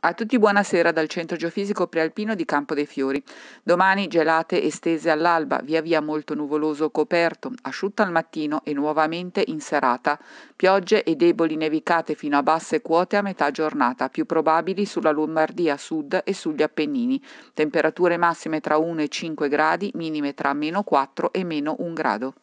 A tutti buonasera dal centro geofisico prealpino di Campo dei Fiori. Domani gelate estese all'alba, via via molto nuvoloso coperto, asciutta al mattino e nuovamente in serata. Piogge e deboli nevicate fino a basse quote a metà giornata, più probabili sulla Lombardia sud e sugli Appennini. Temperature massime tra 1 e 5 gradi, minime tra -4 e -1 grado.